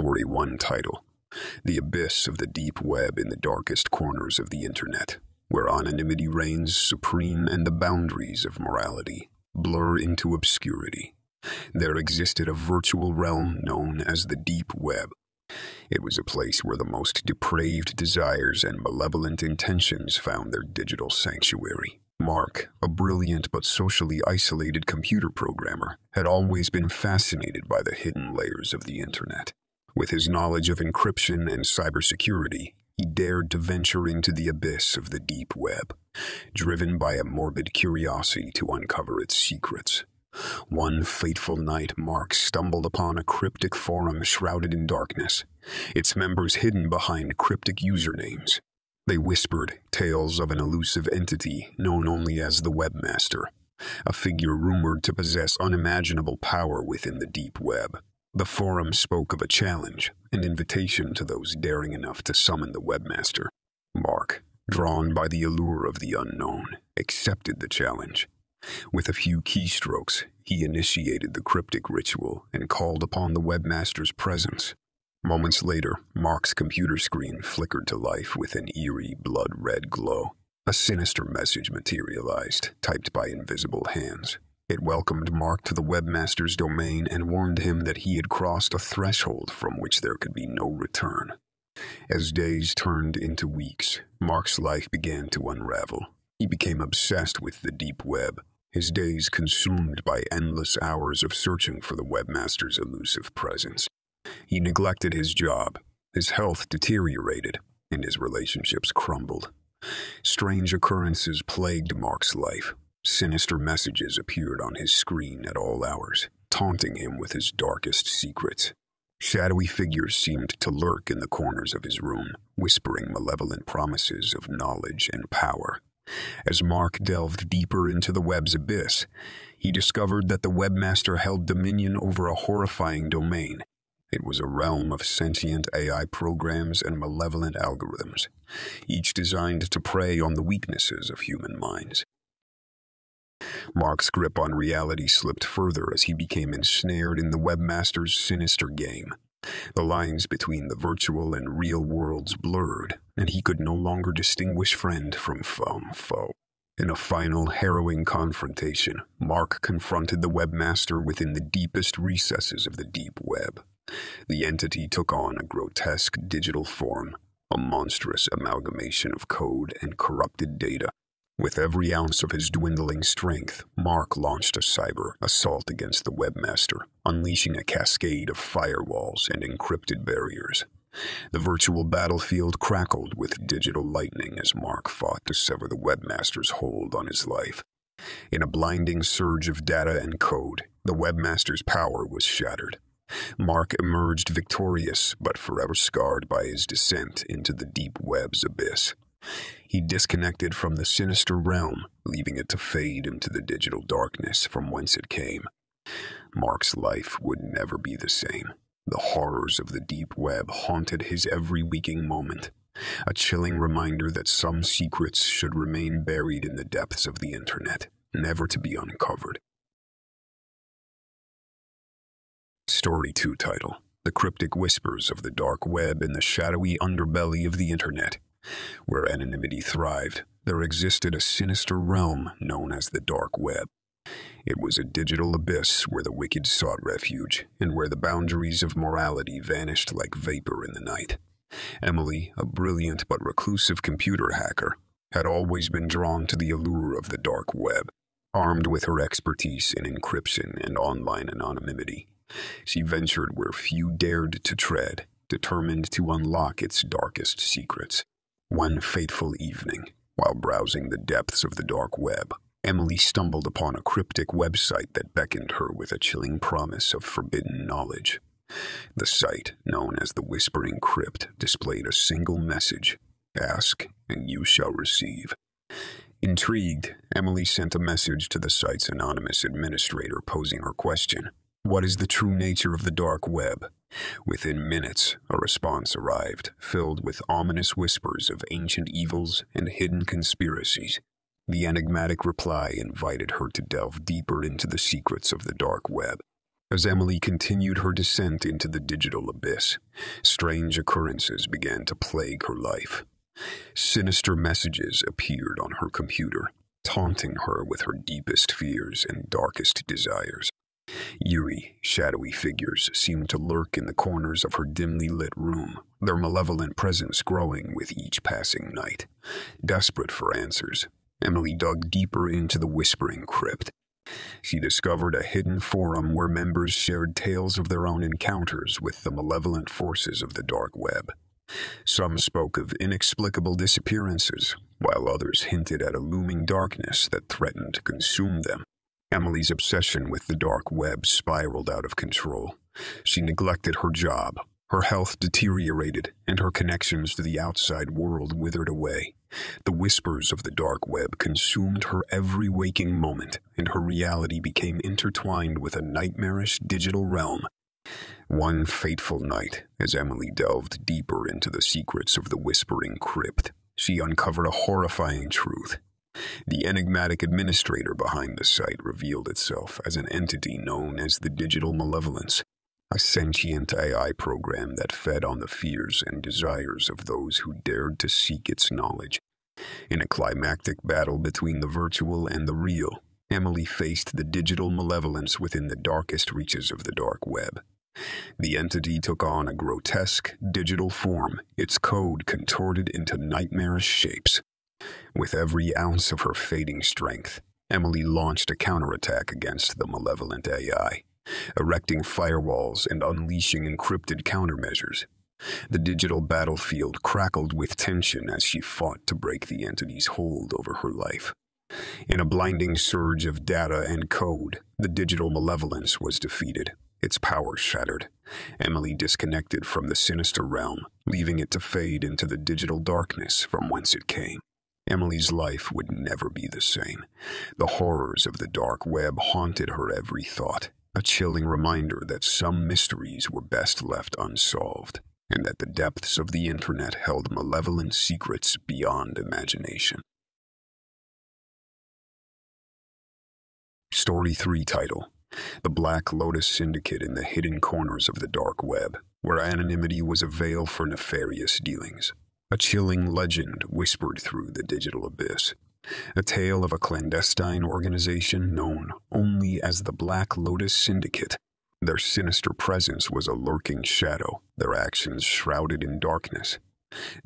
Story 1 title, The Abyss of the Deep Web in the Darkest Corners of the Internet, where anonymity reigns supreme and the boundaries of morality blur into obscurity. There existed a virtual realm known as the Deep Web. It was a place where the most depraved desires and malevolent intentions found their digital sanctuary. Mark, a brilliant but socially isolated computer programmer, had always been fascinated by the hidden layers of the internet. With his knowledge of encryption and cybersecurity, he dared to venture into the abyss of the deep web, driven by a morbid curiosity to uncover its secrets. One fateful night, Mark stumbled upon a cryptic forum shrouded in darkness, its members hidden behind cryptic usernames. They whispered tales of an elusive entity known only as the Webmaster, a figure rumored to possess unimaginable power within the deep web. The forum spoke of a challenge, an invitation to those daring enough to summon the Webmaster. Mark, drawn by the allure of the unknown, accepted the challenge. With a few keystrokes, he initiated the cryptic ritual and called upon the Webmaster's presence. Moments later, Mark's computer screen flickered to life with an eerie, blood-red glow. A sinister message materialized, typed by invisible hands. It welcomed Mark to the Webmaster's domain and warned him that he had crossed a threshold from which there could be no return. As days turned into weeks, Mark's life began to unravel. He became obsessed with the deep web, his days consumed by endless hours of searching for the Webmaster's elusive presence. He neglected his job, his health deteriorated, and his relationships crumbled. Strange occurrences plagued Mark's life. Sinister messages appeared on his screen at all hours, taunting him with his darkest secrets. Shadowy figures seemed to lurk in the corners of his room, whispering malevolent promises of knowledge and power. As Mark delved deeper into the web's abyss, he discovered that the Webmaster held dominion over a horrifying domain. It was a realm of sentient AI programs and malevolent algorithms, each designed to prey on the weaknesses of human minds. Mark's grip on reality slipped further as he became ensnared in the Webmaster's sinister game. The lines between the virtual and real worlds blurred, and he could no longer distinguish friend from foe. In a final, harrowing confrontation, Mark confronted the Webmaster within the deepest recesses of the deep web. The entity took on a grotesque digital form, a monstrous amalgamation of code and corrupted data. With every ounce of his dwindling strength, Mark launched a cyber assault against the Webmaster, unleashing a cascade of firewalls and encrypted barriers. The virtual battlefield crackled with digital lightning as Mark fought to sever the Webmaster's hold on his life. In a blinding surge of data and code, the Webmaster's power was shattered. Mark emerged victorious, but forever scarred by his descent into the deep web's abyss. He disconnected from the sinister realm, leaving it to fade into the digital darkness from whence it came. Mark's life would never be the same. The horrors of the deep web haunted his every waking moment, a chilling reminder that some secrets should remain buried in the depths of the internet, never to be uncovered. Story 2 title, The Cryptic Whispers of the Dark Web in the Shadowy Underbelly of the Internet. Where anonymity thrived, there existed a sinister realm known as the Dark Web. It was a digital abyss where the wicked sought refuge, and where the boundaries of morality vanished like vapor in the night. Emily, a brilliant but reclusive computer hacker, had always been drawn to the allure of the Dark Web. Armed with her expertise in encryption and online anonymity, she ventured where few dared to tread, determined to unlock its darkest secrets. One fateful evening, while browsing the depths of the dark web, Emily stumbled upon a cryptic website that beckoned her with a chilling promise of forbidden knowledge. The site, known as the Whispering Crypt, displayed a single message, "Ask and you shall receive." Intrigued, Emily sent a message to the site's anonymous administrator posing her question, "What is the true nature of the dark web?" Within minutes, a response arrived, filled with ominous whispers of ancient evils and hidden conspiracies. The enigmatic reply invited her to delve deeper into the secrets of the dark web. As Emily continued her descent into the digital abyss, strange occurrences began to plague her life. Sinister messages appeared on her computer, taunting her with her deepest fears and darkest desires. Eerie, shadowy figures seemed to lurk in the corners of her dimly lit room, their malevolent presence growing with each passing night. Desperate for answers, Emily dug deeper into the whispering crypt. She discovered a hidden forum where members shared tales of their own encounters with the malevolent forces of the dark web. Some spoke of inexplicable disappearances, while others hinted at a looming darkness that threatened to consume them. Emily's obsession with the dark web spiraled out of control. She neglected her job, her health deteriorated, and her connections to the outside world withered away. The whispers of the dark web consumed her every waking moment, and her reality became intertwined with a nightmarish digital realm. One fateful night, as Emily delved deeper into the secrets of the whispering crypt, she uncovered a horrifying truth. The enigmatic administrator behind the site revealed itself as an entity known as the Digital Malevolence, a sentient AI program that fed on the fears and desires of those who dared to seek its knowledge. In a climactic battle between the virtual and the real, Emily faced the Digital Malevolence within the darkest reaches of the dark web. The entity took on a grotesque, digital form, its code contorted into nightmarish shapes. With every ounce of her fading strength, Emily launched a counterattack against the malevolent AI, erecting firewalls and unleashing encrypted countermeasures. The digital battlefield crackled with tension as she fought to break the entity's hold over her life. In a blinding surge of data and code, the Digital Malevolence was defeated, its power shattered. Emily disconnected from the sinister realm, leaving it to fade into the digital darkness from whence it came. Emily's life would never be the same. The horrors of the dark web haunted her every thought, a chilling reminder that some mysteries were best left unsolved, and that the depths of the internet held malevolent secrets beyond imagination. Story 3 title: The Black Lotus Syndicate in the Hidden Corners of the Dark Web, where anonymity was a veil for nefarious dealings. A chilling legend whispered through the digital abyss, a tale of a clandestine organization known only as the Black Lotus Syndicate. Their sinister presence was a lurking shadow, their actions shrouded in darkness.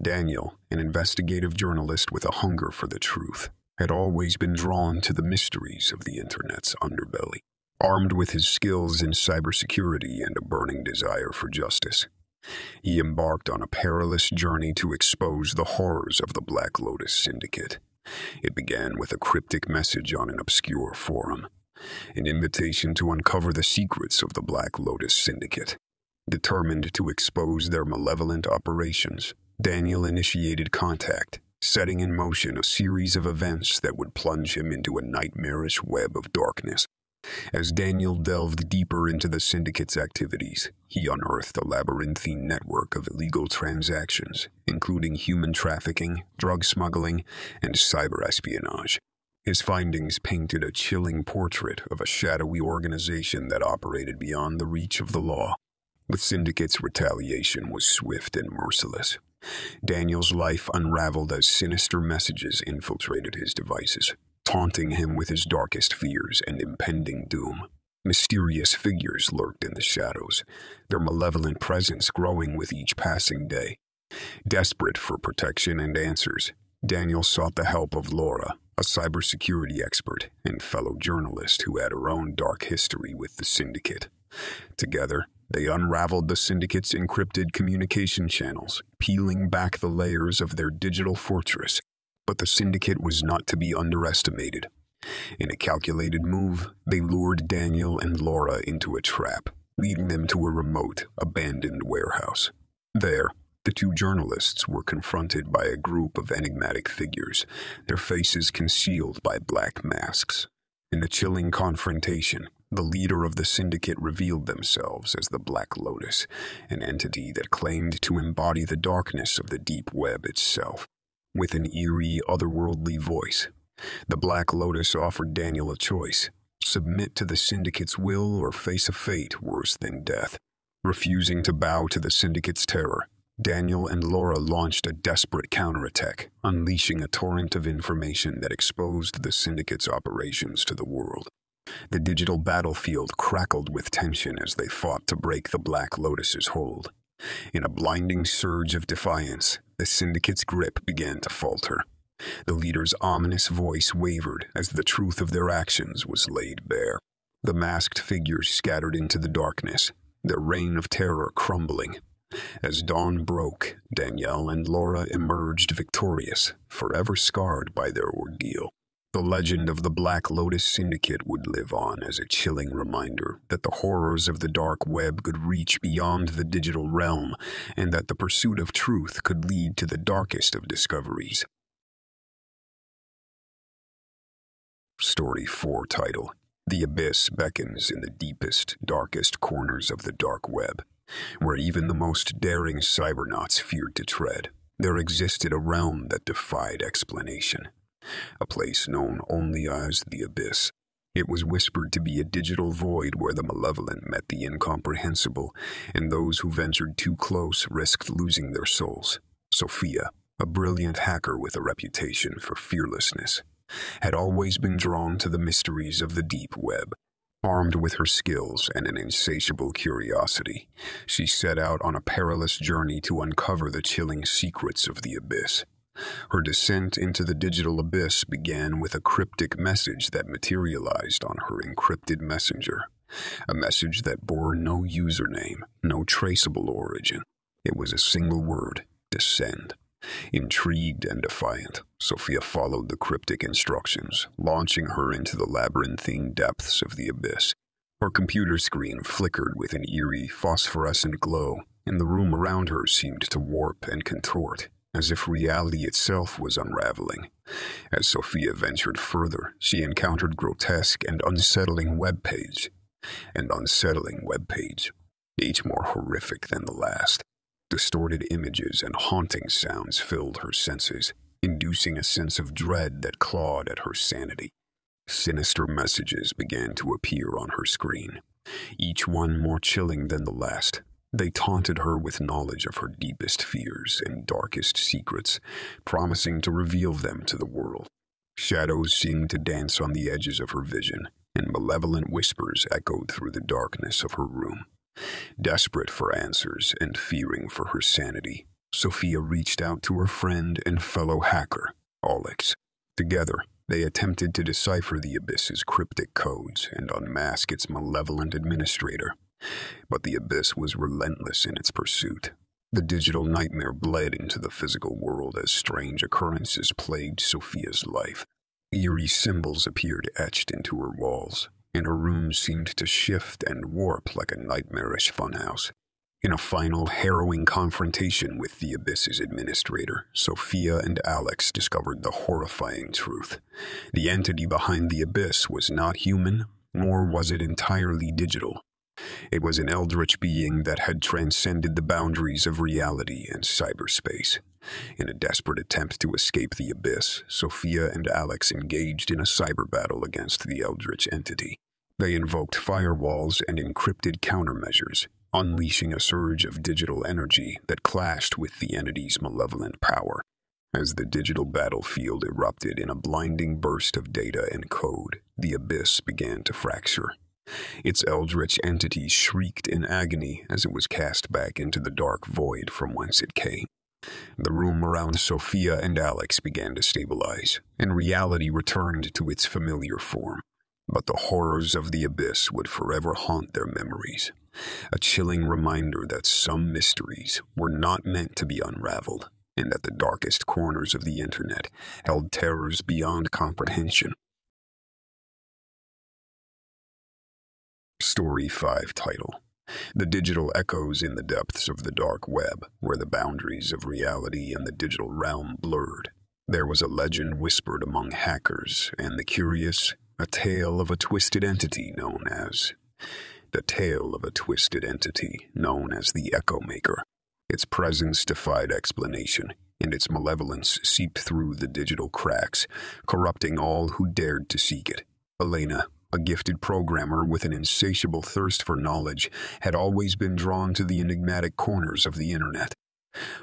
Daniel, an investigative journalist with a hunger for the truth, had always been drawn to the mysteries of the internet's underbelly. Armed with his skills in cybersecurity and a burning desire for justice, he embarked on a perilous journey to expose the horrors of the Black Lotus Syndicate. It began with a cryptic message on an obscure forum, an invitation to uncover the secrets of the Black Lotus Syndicate. Determined to expose their malevolent operations, Daniel initiated contact, setting in motion a series of events that would plunge him into a nightmarish web of darkness. As Daniel delved deeper into the syndicate's activities, he unearthed a labyrinthine network of illegal transactions, including human trafficking, drug smuggling, and cyber espionage. His findings painted a chilling portrait of a shadowy organization that operated beyond the reach of the law. The syndicate's retaliation was swift and merciless. Daniel's life unraveled as sinister messages infiltrated his devices, taunting him with his darkest fears and impending doom. Mysterious figures lurked in the shadows, their malevolent presence growing with each passing day. Desperate for protection and answers, Daniel sought the help of Laura, a cybersecurity expert and fellow journalist who had her own dark history with the syndicate. Together, they unraveled the syndicate's encrypted communication channels, peeling back the layers of their digital fortress. But the syndicate was not to be underestimated. In a calculated move, they lured Daniel and Laura into a trap, leading them to a remote, abandoned warehouse. There, the two journalists were confronted by a group of enigmatic figures, their faces concealed by black masks. In the chilling confrontation, the leader of the syndicate revealed themselves as the Black Lotus, an entity that claimed to embody the darkness of the deep web itself. With an eerie, otherworldly voice, the Black Lotus offered Daniel a choice: submit to the syndicate's will, or face a fate worse than death. Refusing to bow to the syndicate's terror, Daniel and Laura launched a desperate counterattack, unleashing a torrent of information that exposed the syndicate's operations to the world. The digital battlefield crackled with tension as they fought to break the Black Lotus's hold. In a blinding surge of defiance, the syndicate's grip began to falter. The leader's ominous voice wavered as the truth of their actions was laid bare. The masked figures scattered into the darkness, their reign of terror crumbling. As dawn broke, Danielle and Laura emerged victorious, forever scarred by their ordeal. The legend of the Black Lotus Syndicate would live on as a chilling reminder that the horrors of the dark web could reach beyond the digital realm, and that the pursuit of truth could lead to the darkest of discoveries. Story 4, title: The Abyss Beckons in the Deepest, Darkest Corners of the Dark Web. Where even the most daring cybernauts feared to tread, there existed a realm that defied explanation. A place known only as the Abyss. It was whispered to be a digital void where the malevolent met the incomprehensible, and those who ventured too close risked losing their souls. Sophia, a brilliant hacker with a reputation for fearlessness, had always been drawn to the mysteries of the deep web. Armed with her skills and an insatiable curiosity, she set out on a perilous journey to uncover the chilling secrets of the Abyss. Her descent into the digital abyss began with a cryptic message that materialized on her encrypted messenger, a message that bore no username, no traceable origin. It was a single word: descend. Intrigued and defiant, Sophia followed the cryptic instructions, launching her into the labyrinthine depths of the abyss. Her computer screen flickered with an eerie, phosphorescent glow, and the room around her seemed to warp and contort, as if reality itself was unraveling. As Sophia ventured further, she encountered grotesque and unsettling webpage. Each more horrific than the last. Distorted images and haunting sounds filled her senses, inducing a sense of dread that clawed at her sanity. Sinister messages began to appear on her screen, each one more chilling than the last. They taunted her with knowledge of her deepest fears and darkest secrets, promising to reveal them to the world. Shadows seemed to dance on the edges of her vision, and malevolent whispers echoed through the darkness of her room. Desperate for answers and fearing for her sanity, Sophia reached out to her friend and fellow hacker, Alex. Together, they attempted to decipher the Abyss's cryptic codes and unmask its malevolent administrator. But the Abyss was relentless in its pursuit. The digital nightmare bled into the physical world as strange occurrences plagued Sophia's life. Eerie symbols appeared etched into her walls, and her room seemed to shift and warp like a nightmarish funhouse. In a final, harrowing confrontation with the Abyss's administrator, Sophia and Alex discovered the horrifying truth. The entity behind the Abyss was not human, nor was it entirely digital. It was an eldritch being that had transcended the boundaries of reality and cyberspace. In a desperate attempt to escape the Abyss, Sophia and Alex engaged in a cyber battle against the eldritch entity. They invoked firewalls and encrypted countermeasures, unleashing a surge of digital energy that clashed with the entity's malevolent power. As the digital battlefield erupted in a blinding burst of data and code, the Abyss began to fracture. Its eldritch entity shrieked in agony as it was cast back into the dark void from whence it came. The room around Sophia and Alex began to stabilize, and reality returned to its familiar form. But the horrors of the Abyss would forever haunt their memories, a chilling reminder that some mysteries were not meant to be unraveled, and that the darkest corners of the internet held terrors beyond comprehension. Story 5, title: The Digital Echoes in the Depths of the Dark Web, Where the Boundaries of Reality and the Digital Realm Blurred. There was a legend whispered among hackers and the curious, a tale of a twisted entity known as the Echo Maker. Its presence defied explanation, and its malevolence seeped through the digital cracks, corrupting all who dared to seek it. Elena, A gifted programmer with an insatiable thirst for knowledge had always been drawn to the enigmatic corners of the Internet.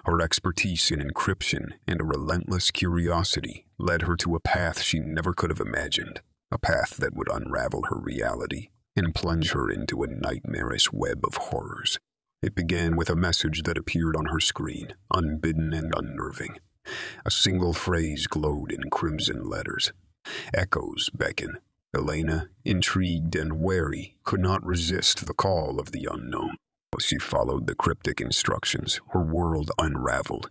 Her expertise in encryption and a relentless curiosity led her to a path she never could have imagined, a path that would unravel her reality and plunge her into a nightmarish web of horrors. It began with a message that appeared on her screen, unbidden and unnerving. A single phrase glowed in crimson letters. Echoes beckon. Elena, intrigued and wary, could not resist the call of the unknown. As she followed the cryptic instructions, her world unraveled.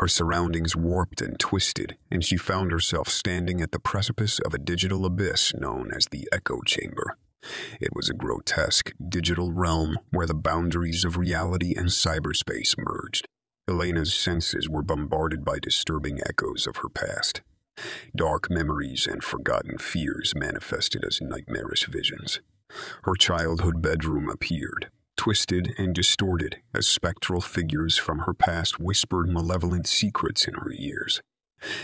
Her surroundings warped and twisted, and she found herself standing at the precipice of a digital abyss known as the Echo Chamber. It was a grotesque digital realm where the boundaries of reality and cyberspace merged. Elena's senses were bombarded by disturbing echoes of her past. Dark memories and forgotten fears manifested as nightmarish visions. Her childhood bedroom appeared, twisted and distorted as spectral figures from her past whispered malevolent secrets in her ears.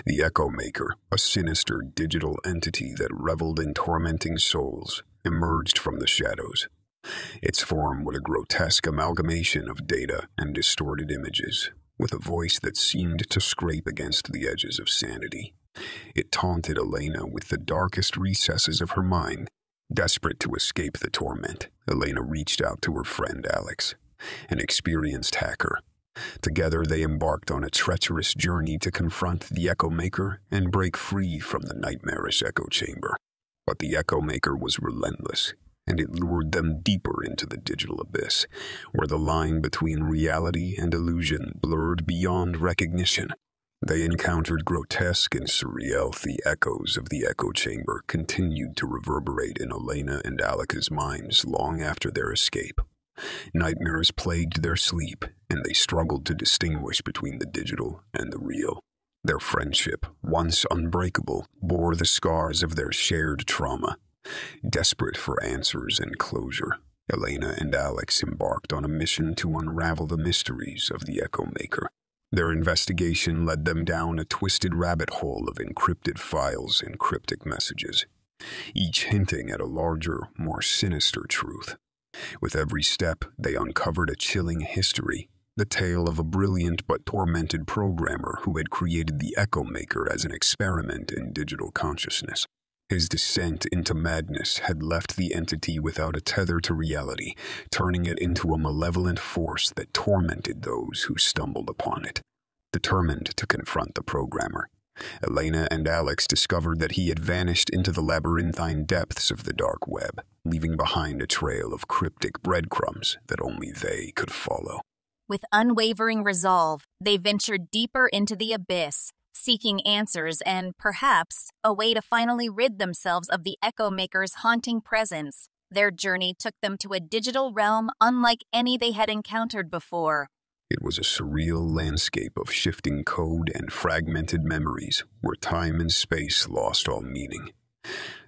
The Echo Maker, a sinister digital entity that reveled in tormenting souls, emerged from the shadows. Its form was a grotesque amalgamation of data and distorted images, with a voice that seemed to scrape against the edges of sanity. It taunted Elena with the darkest recesses of her mind. Desperate to escape the torment, Elena reached out to her friend Alex, an experienced hacker. Together they embarked on a treacherous journey to confront the Echo Maker and break free from the nightmarish Echo Chamber. But the Echo Maker was relentless, and it lured them deeper into the digital abyss, where the line between reality and illusion blurred beyond recognition. They encountered grotesque and surreal. The echoes of the Echo Chamber continued to reverberate in Elena and Alex's minds long after their escape. Nightmares plagued their sleep, and they struggled to distinguish between the digital and the real. Their friendship, once unbreakable, bore the scars of their shared trauma. Desperate for answers and closure, Elena and Alex embarked on a mission to unravel the mysteries of the Echo Maker. Their investigation led them down a twisted rabbit hole of encrypted files and cryptic messages, each hinting at a larger, more sinister truth. With every step, they uncovered a chilling history, the tale of a brilliant but tormented programmer who had created the Echo Maker as an experiment in digital consciousness. His descent into madness had left the entity without a tether to reality, turning it into a malevolent force that tormented those who stumbled upon it. Determined to confront the programmer, Elena and Alex discovered that he had vanished into the labyrinthine depths of the dark web, leaving behind a trail of cryptic breadcrumbs that only they could follow. With unwavering resolve, they ventured deeper into the abyss, seeking answers and, perhaps, a way to finally rid themselves of the Echo Maker's haunting presence. Their journey took them to a digital realm unlike any they had encountered before. It was a surreal landscape of shifting code and fragmented memories, where time and space lost all meaning.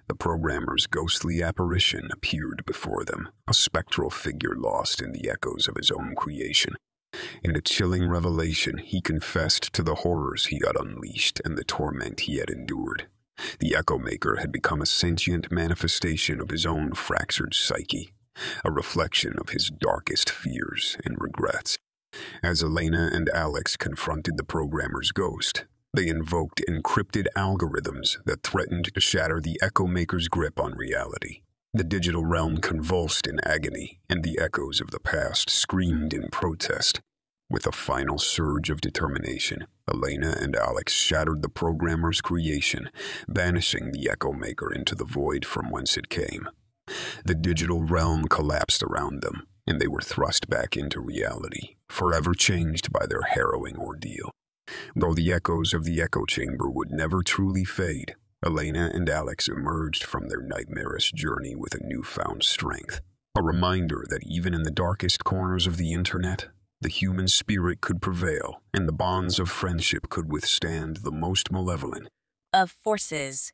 The programmer's ghostly apparition appeared before them, a spectral figure lost in the echoes of his own creation. In a chilling revelation, he confessed to the horrors he had unleashed and the torment he had endured. The Echo Maker had become a sentient manifestation of his own fractured psyche, a reflection of his darkest fears and regrets. As Elena and Alex confronted the programmer's ghost, they invoked encrypted algorithms that threatened to shatter the Echo Maker's grip on reality. The digital realm convulsed in agony, and the echoes of the past screamed in protest. With a final surge of determination, Elena and Alex shattered the programmer's creation, banishing the Echo Maker into the void from whence it came. The digital realm collapsed around them, and they were thrust back into reality, forever changed by their harrowing ordeal. Though the echoes of the Echo Chamber would never truly fade, Elena and Alex emerged from their nightmarish journey with a newfound strength, a reminder that even in the darkest corners of the Internet, the human spirit could prevail, and the bonds of friendship could withstand the most malevolent of forces.